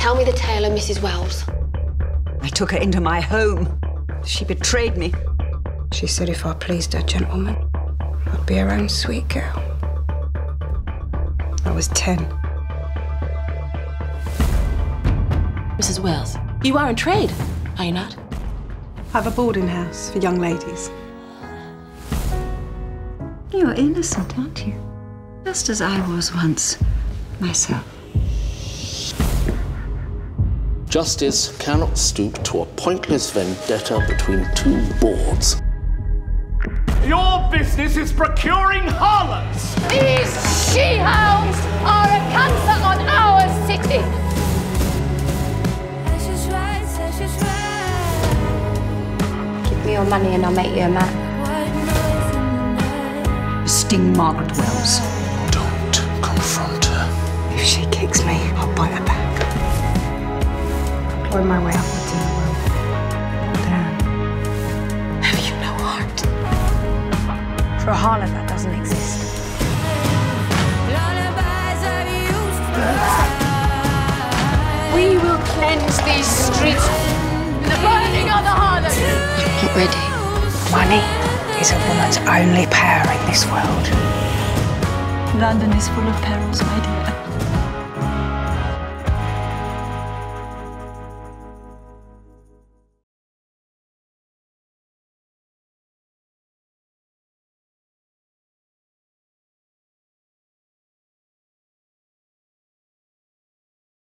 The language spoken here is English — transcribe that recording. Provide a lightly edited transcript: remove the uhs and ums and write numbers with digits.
Tell me the tale of Mrs. Wells. I took her into my home. She betrayed me. She said if I pleased her gentleman, I'd be her own sweet girl. I was 10. Mrs. Wells, you are in trade, are you not? I have a boarding house for young ladies. You're innocent, aren't you? Just as I was once myself. Justice cannot stoop to a pointless vendetta between two boards. Your business is procuring harlots! These she-hounds are a cancer on our city! Give me your money and I'll make you a man. Sting Margaret Wells. Don't confront her. If she kicks me, I'll bite her back. Or my way upwards in the world. Damn. Have you no heart? For a harlot, that doesn't exist. We will cleanse these streets with the burning of the harlot. You're not ready. Money is a woman's only power in this world. London is full of perils, my dear.